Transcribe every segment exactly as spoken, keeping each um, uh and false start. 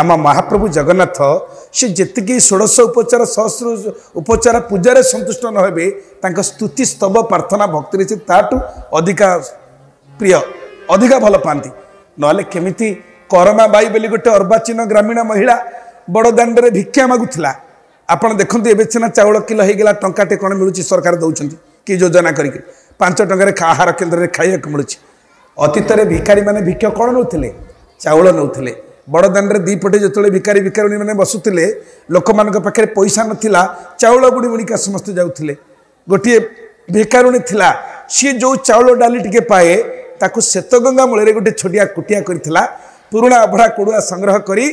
आम महाप्रभु जगन्नाथ से जी षोडश उपचार सहस्र उपचार पूजा संतुष्ट नहे स्तुति स्तव प्रार्थना भक्ति से अधिका प्रिय अधिका भल पाती ना केमी कर्मा बाई बोली गोटे अर्वाचीन ग्रामीण महिला बड़ दाण्ड में भिक्षा मागुला आपड़ देखते एवं सीना चाउल किलो होगा टंकाटे कौन मिलूँ सरकार दौरान कि योजना करके पांच टकर आहार केन्द्र में खाइक मिलूँ अतीत भिखारी मैंने भिक्षा कौन नौते चाउल नौते बड़ दाण्डे दीपटे जो भिकारी भिकारिणी मैंने बसुले लोक मान पाखे पैसा नाला चाउल बुड़ी बुड़िका समस्ते जाऊे गोटे भिकारुणी थिला सी जो चाउल डाली टिके पाए ताकू श्वेतगंगा मूल गोटे छोटिया कुटिया करा पुराणा अभड़ा कोड़ुआ संग्रह करी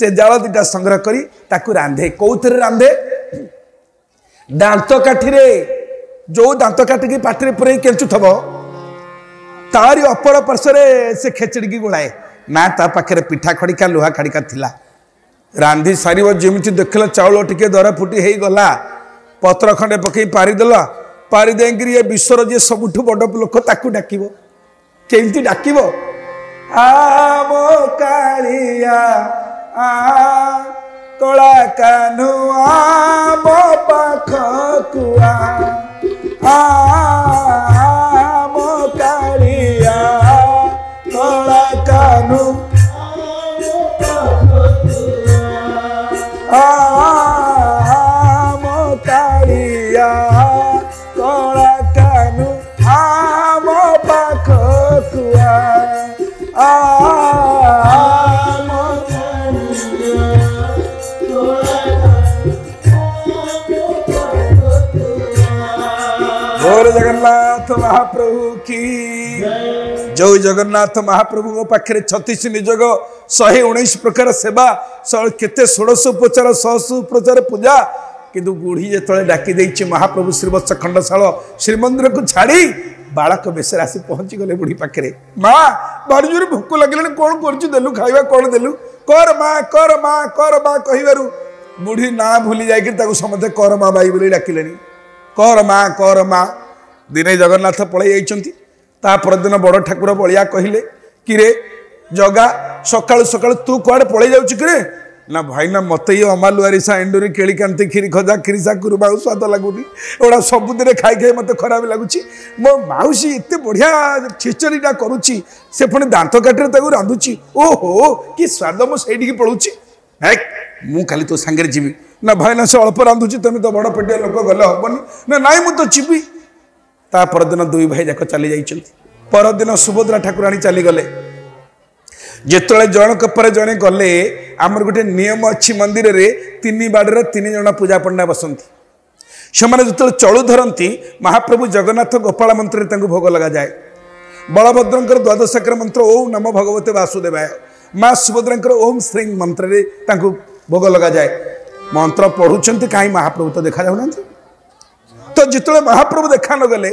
से जाल दीटा संग्रह करी ताकू रांधे कौथे रांधे दांत काठी जो दांत काटिकी पाटे पुरे केंचु थब तारी अपर पार्श्वे से खेचड़ी गोलाए ना ता पाखे पिठा खड़िका लुहा खड़िका थिला रांधी सार जमी देखल चाउल टिके दर फुटी हो गला पत्र खंडे पकई पारिदेल पारिदे ये विश्वर जी सबुठ बड़ लोक ताकू डाक केमती डाक जगन्नाथ महाप्रभु की जो जगन्नाथ महाप्रभु पाखे छत्तीस निजोग शहे उन्नीस प्रकार सेवा के षोड़श उपचार सहस उपचार पूजा किंतु गुढ़ी जो डाकी महाप्रभु श्रीवत्स खंडशाल श्रीमंदिर को छाड़ी बालक बेस आसी पहुंची गले बुढ़ी पाखे माँ बारिजोरी भूक लगे कौन करू खाइबा कौन देलु कर माँ कर माँ कर माँ कहू बुढ़ी ना भूली जाकि समझे कर माँ बाई बोली डाकिले कर माँ कर माँ दिने जगन्नाथ पलि जादिन बड़ ठाकुर बलिया कहले कि रे जगा सकाल सकाल तू कड़े पलि जाऊँ कि रे ना भाई ना मत ये अमालुआरीसा एंडुरी केली कांती खीरी खजा खीरीसा कुरुबाऊ स्वाद लगुनी एगुड़ा सबुदे खाई खाई मत खराब लगुच्छी मो मौसी एत बढ़िया खिचड़ीटा करुच्ची से पुणी दात काटे रांधुची ओहो कि स्वाद मो से पलुची है मु खाली तो सांगे जीवी ना भाई ना से अल्प रांधुची तुम्हें तो बड़ पेटिया लोक गले हबनी ना नाई मुझे जीवी ता परदिन दुई भाई जाक चली जाइछन्ति परदिन सुभद्रा ठाकुराणी चली गले जेतले जनक परे जने गले आमर गोटे नियम अछि मंदिर रे तीन बाडरे तीन जना पूजा पंडा बसंती समाने जेतले चळु धरंती महाप्रभु जगन्नाथ गोपाल मंत्र तांको भोग लगा जाए बलभद्रंकर द्वादशकर मंत्र ओम नमो भगवते वासुदेवाय मां सुभद्रांकर ओम श्रीं मंत्र रे तांको भोग लगा जाए मंत्र पढुछन्ति काई महाप्रभु तो देखा जाउनन्ति तो जितने महाप्रभु देखा न गले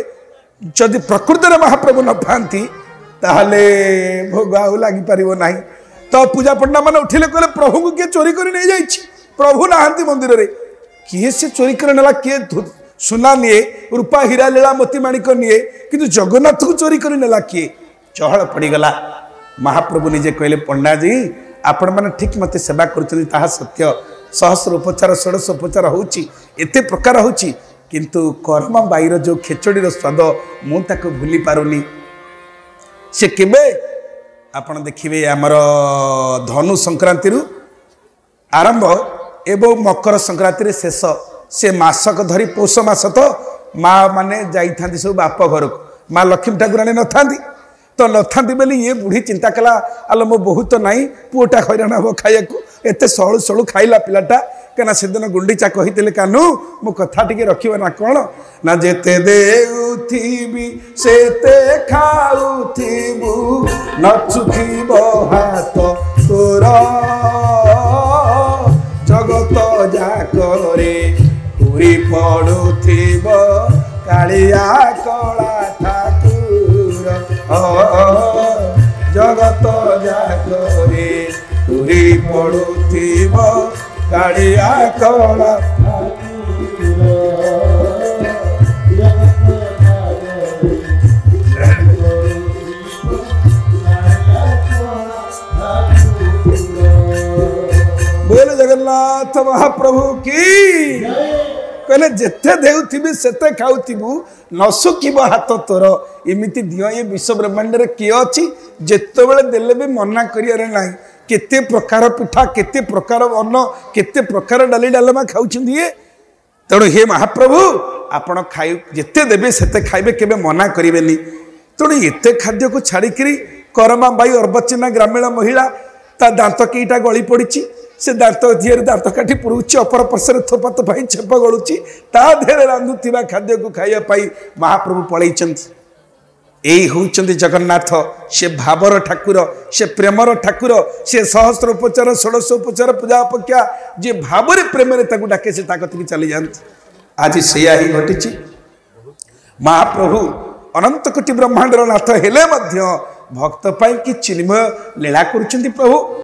जदि प्रकृत महाप्रभु न पाती भोग आ लग पार ना तो पूजा पंडा मैंने उठिले कहले प्रभु को किए चोरी कर नहीं जाइए प्रभु नहांती मंदिर में किए से चोरी करना किए सुना निए रूपा हीरा लीला मोती माणिक निए कि जगन्नाथ को चोरी करना किए चहल पड़गला महाप्रभु निजे कहले पंडा जी आपण मैंने ठीक मत सेवा करा सत्य सहस्र उपचार षोडश उपचार होते प्रकार हो किंतु कर्मा बाई रो जो खेचड़ी स्वाद मुझे भूली पारुनी से केबे आपण देखिए आमर धनु संक्रांति रु आरंभ एवं मकर संक्रांति शेष से मासक धरी पौष मास तो माँ माने जाती सब बाप घर को माँ लक्ष्मी ठाकुराणी न था तो न था बोली ये बुढ़ी चिंता कला आलो मो बहू तो ना पुओटा हईराण हम खाइया एत सलू सलू खाइला पिलाटा कहीं से दिन गुंडीचा कहते कानू मो कथा टे रखी ना कौन ना जेते देउथिबी सेते खाउथिबू नचुथिबो हाथ तोर जगत जाकरे पूरी पड़ुथिबो कालिया कला ठाकुर जगत जाकरे पूरी पड़ुथिबो कालिया कला ठाकुर। बोलो जगन्नाथ महाप्रभु की कहले जेते देउथिबी सेते खाउथिबू न सुखिबो हाथ तोर एमिति दियो ये विश्व ब्रह्मांड रे के अछि जेते बेले देले भी मना करिया रे नाही केते प्रकार पिठा केते प्रकार अन्न केते प्रकार डाली डालमा खाउछिन ये तेणु हे महाप्रभु आपण खाइ जेते देबे सेते खाइबे केबे मना करिबेनी तेणु एते खाद्य को छाड़िकरी कर्मा बाई अर्बचिना ग्रामीण महिला ता दांत कीटा गली पड़ी से दांत धीरे दांत काटी पुरुची अपर पार्श्व थोपात भाई छेप गलुची ता देह रांधुवा खाद्य को खाइवाई महाप्रभु पलई होती जगन्नाथ से भावर ठाकुर से प्रेमर ठाकुर से सहस्र उपचार षोडश उपचार पूजा अपेक्षा जी भाव प्रेम डाके से ताकत चली जाती आज से घटी महाप्रभु अनंत कोटि ब्रह्मांडर नाथ हेले भक्त पाई कि चिन्मय लीला कर प्रभु।